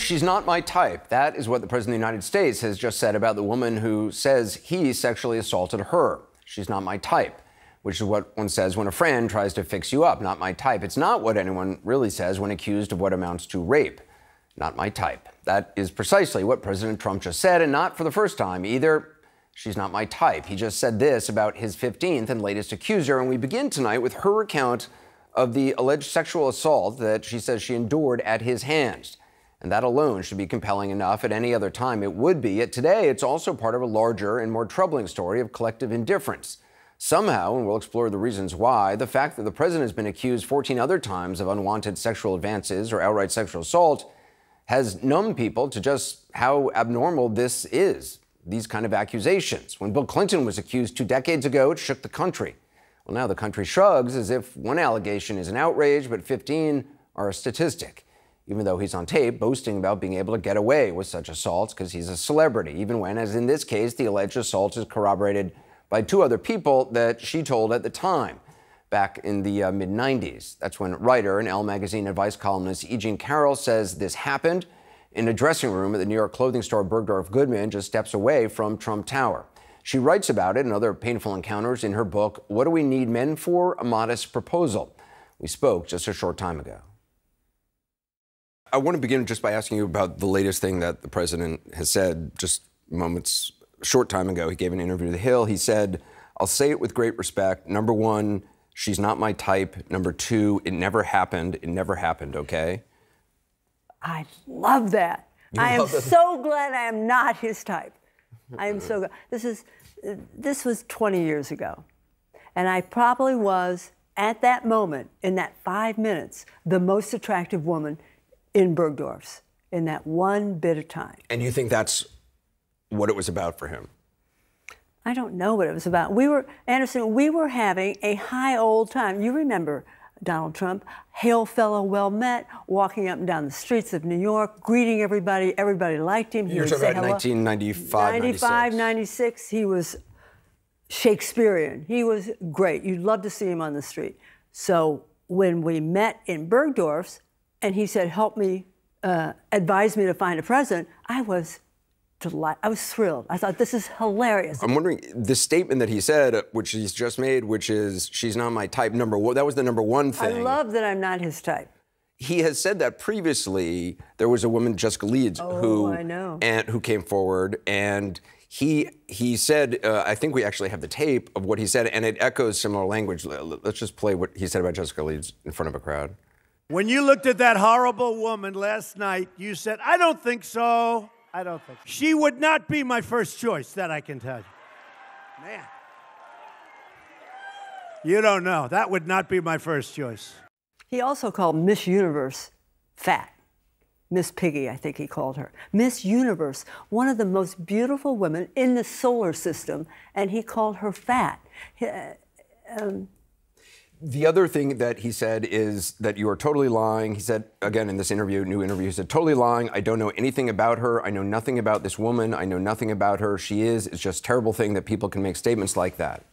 She's not my type. That is what the President of the United States has just said about the woman who says he sexually assaulted her. She's not my type, which is what one says when a friend tries to fix you up. Not my type. It's not what anyone really says when accused of what amounts to rape. Not my type. That is precisely what President Trump just said, and not for the first time either. She's not my type. He just said this about his 15th and latest accuser, and we begin tonight with her recount of the alleged sexual assault that she says she endured at his hands. And that alone should be compelling enough. At any other time it would be. Yet today it's also part of a larger and more troubling story of collective indifference. Somehow, and we'll explore the reasons why, the fact that the president has been accused 14 other times of unwanted sexual advances or outright sexual assault has numbed people to just how abnormal this is, these kind of accusations. When Bill Clinton was accused 2 decades ago, it shook the country. Well, now the country shrugs as if one allegation is an outrage, but 15 are a statistic, even though he's on tape boasting about being able to get away with such assaults because he's a celebrity, even when, as in this case, the alleged assault is corroborated by 2 other people that she told at the time, back in the mid-90s. That's when writer and Elle magazine advice columnist E. Jean Carroll says this happened in a dressing room at the New York clothing store Bergdorf Goodman, just steps away from Trump Tower. She writes about it and other painful encounters in her book, What Do We Need Men For? A Modest Proposal. We spoke just a short time ago. I want to begin just by asking you about the latest thing that the president has said just moments, a short time ago. He gave an interview to The Hill. He said, I'll say it with great respect. Number one, she's not my type. Number two, it never happened. It never happened, okay? I love that. I am so glad I am not his type. I am so glad. This was 20 years ago, and I probably was, at that moment, in that 5 minutes, the most attractive woman in Bergdorf's, in that one bit of time. And you think that's what it was about for him? I don't know what it was about. We were, Anderson, we were having a high old time. You remember Donald Trump, hail fellow well met, walking up and down the streets of New York, greeting everybody. Everybody liked him. You're talking about 1995, 95, 96. He was Shakespearean. He was great. You'd love to see him on the street. So when we met in Bergdorf's and he said, help me, advise me to find a president, I was delighted. I was thrilled. I thought, this is hilarious. I'm wondering, the statement that he said, which he's just made, which is, she's not my type, number one, that was the number one thing. I love that I'm not his type. He has said that previously. There was a woman, Jessica Leeds, who came forward, and he said, I think we actually have the tape of what he said, and it echoes similar language. Let's just play what he said about Jessica Leeds in front of a crowd. When you looked at that horrible woman last night, you said, I don't think so. I don't think so. She would not be my first choice, that I can tell you. Man. You don't know. That would not be my first choice. He also called Miss Universe fat. Miss Piggy, I think he called her. Miss Universe, one of the most beautiful women in the solar system, and he called her fat. The other thing that he said is that you are totally lying. He said, again, in this interview, new interview, he said, totally lying. I don't know anything about her. I know nothing about this woman. I know nothing about her. She is. It's just a terrible thing that people can make statements like that.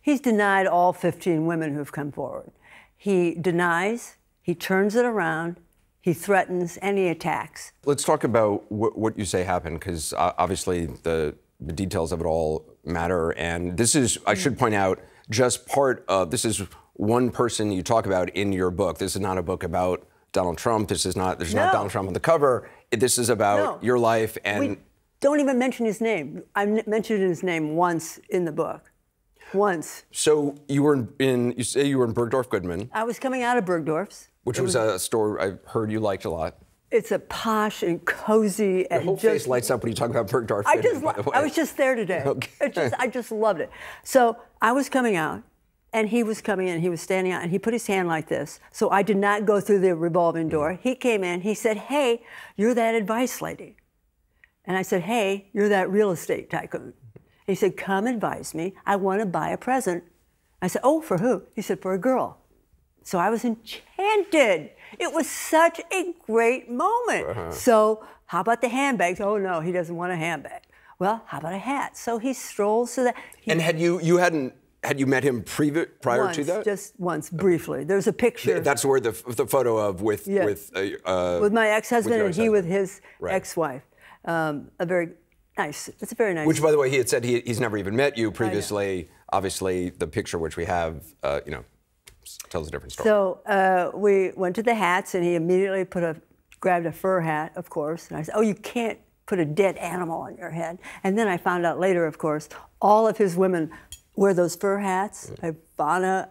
He's denied all 15 women who've come forward. He denies, he turns it around, he threatens, and he attacks. Let's talk about what you say happened, because obviously the details of it all matter. And this is, I should point out, just part of, this is one person you talk about in your book. This is not a book about Donald Trump. This is not, there's not Donald Trump on the cover. This is about your life. And we don't even mention his name. I mentioned his name once in the book, once. So you were in, you say you were in Bergdorf Goodman. I was coming out of Bergdorf's. Which was a store I heard you liked a lot. It's a posh and cozy and your whole face lights up when you talk about Bergdorf. I was just there today. Okay. I just loved it. So I was coming out, and he was coming in. He was standing out, and he put his hand like this. So I did not go through the revolving door. He came in. He said, hey, you're that advice lady. And I said, hey, you're that real estate tycoon. And he said, come advise me. I want to buy a present. I said, oh, for who? He said, for a girl. So I was enchanted. It was such a great moment. So how about the handbags? Oh, no, he doesn't want a handbag. Well, how about a hat? So he strolls to that. And had you hadn't Had you met him prior to that? Just once, briefly. There's a picture. That's where the photo of with my ex-husband and he with his ex-wife. A very nice. It's a very nice. Which, by the way, he had said he's never even met you previously. Obviously, the picture which we have, you know, tells a different story. So we went to the hats, and he immediately grabbed a fur hat, of course. And I said, "Oh, you can't put a dead animal on your head." And then I found out later, of course, all of his women wear those fur hats. Ivanka.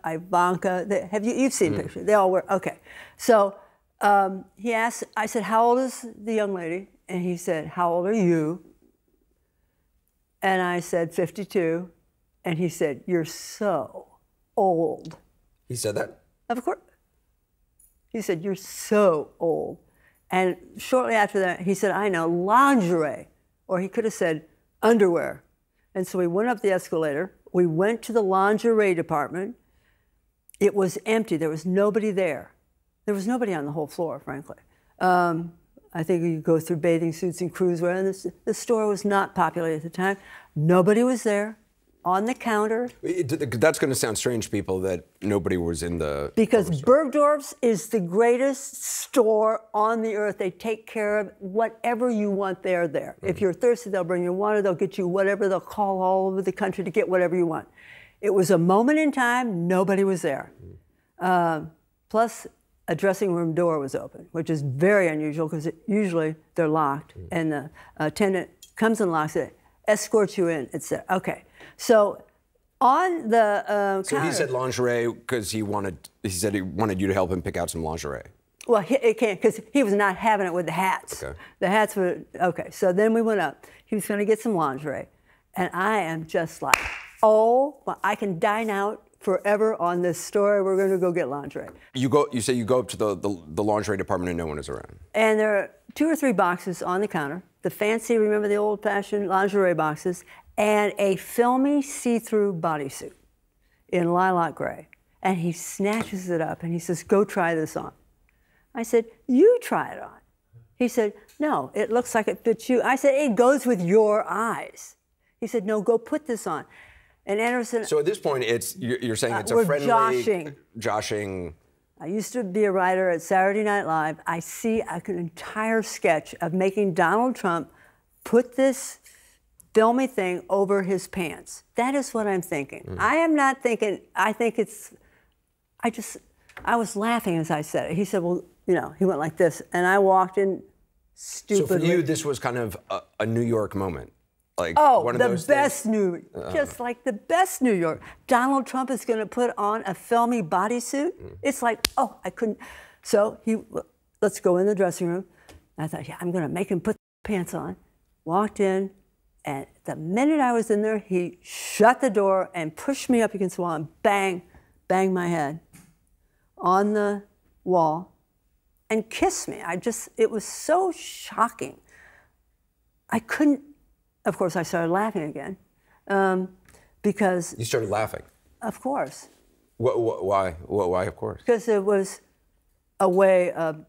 You've seen pictures. They all wear. Okay. So he asked. I said, "How old is the young lady?" And he said, "How old are you?" And I said, 52. And he said, "You're so old." He said that? Of course. He said, "You're so old." And shortly after that, he said, "I know, lingerie." Or he could have said, "Underwear." And so we went up the escalator. We went to the lingerie department. It was empty. There was nobody there. There was nobody on the whole floor, frankly. I think you go through bathing suits and cruise wear. And the store was not popular at the time. Nobody was there. On the counter. That's going to sound strange to people that nobody was in the... Because Bergdorf's is the greatest store on the earth. They take care of whatever you want, they're there. If you're thirsty, they'll bring you water, they'll get you whatever, they'll call all over the country to get whatever you want. It was a moment in time, nobody was there. Plus, a dressing room door was open, which is very unusual because usually they're locked and the attendant comes and locks it, escorts you in, etc. Okay. So, on the counter, he said lingerie because he said he wanted you to help him pick out some lingerie. Well, it can't because he was not having it with the hats. Okay. The hats were okay. So then we went up. He was going to get some lingerie, and I am just like, oh, well, I can dine out forever on this story. We're going to go get lingerie. You go. You say you go up to the lingerie department and no one is around. And there are 2 or 3 boxes on the counter. The fancy, remember the old-fashioned lingerie boxes. And a filmy, see-through bodysuit in lilac gray. And he snatches it up and he says, "Go try this on." I said, "You try it on." He said, "No, it looks like it fits you." I said, "It goes with your eyes." He said, "No, go put this on." And Anderson... So at this point, you're saying it's a friendly... joshing. I used to be a writer at Saturday Night Live. I see an entire sketch of making Donald Trump put this... filmy thing over his pants. That is what I'm thinking. I am not thinking, I think it's, I was laughing as I said it. He said, "Well, you know," he went like this, and I walked in stupidly. So for you, this was kind of a New York moment. Like, oh, one of those best things. Just like the best New York. Donald Trump is gonna put on a filmy bodysuit. It's like, oh, I couldn't. So let's go in the dressing room. I thought, yeah, I'm gonna make him put pants on. Walked in. And the minute I was in there, he shut the door and pushed me up against the wall and bang, bang my head on the wall and kissed me. It was so shocking. I couldn't, of course, I started laughing again because... You started laughing? Of course. Why? Why, of course? Because it was a way of...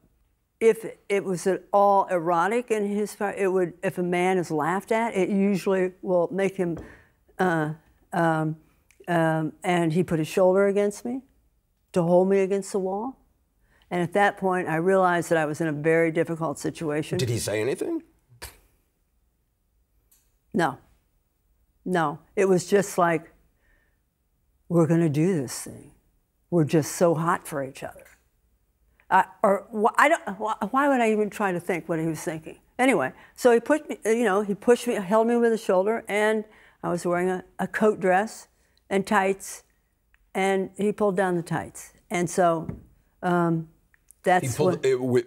If it was at all erotic in his part, it would. If a man is laughed at, it usually will make him. And he put his shoulder against me, to hold me against the wall, and at that point, I realized that I was in a very difficult situation. Did he say anything? No. No, it was just like, we're going to do this thing. We're just so hot for each other. Why would I even try to think what he was thinking? Anyway, so he pushed me, you know, he pushed me, held me with his shoulder, and I was wearing a coat dress and tights, and he pulled down the tights. And so that's he pulled,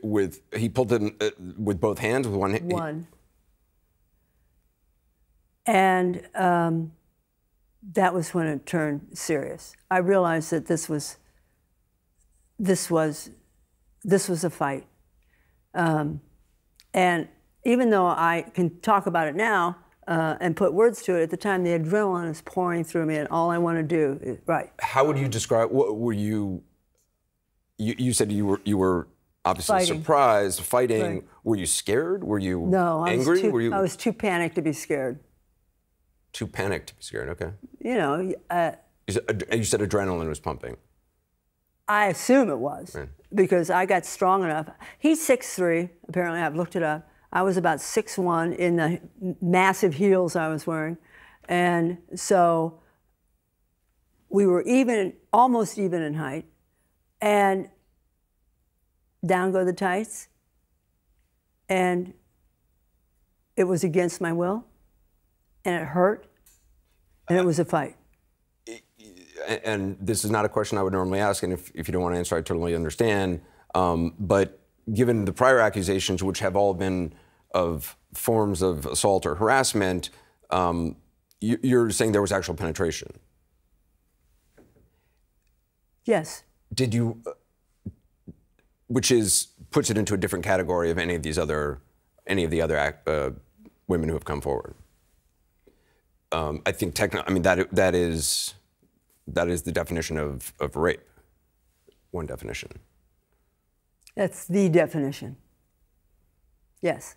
what... he pulled them with both hands? With one hand? One. And that was when it turned serious. I realized that this was a fight. And even though I can talk about it now and put words to it, at the time the adrenaline is pouring through me and all I want to do is, How would you describe, what were you said you were obviously surprised, fighting. Were you scared? Were you angry? I was too panicked to be scared. Too panicked to be scared, okay. You know, You said adrenaline was pumping. I assume it was, yeah, because I got strong enough. He's 6'3", apparently, I've looked it up. I was about 6'1", in the massive heels I was wearing. And so we were even, almost even in height. And down go the tights. And it was against my will. And it hurt. And it was a fight. And this is not a question I would normally ask, and if you don't want to answer, I totally understand. But given the prior accusations, which have all been of forms of assault or harassment, you're saying there was actual penetration? Yes. Did you, which is, puts it into a different category of any of these other, women who have come forward. I think that is the definition of rape, one definition. That's the definition, yes.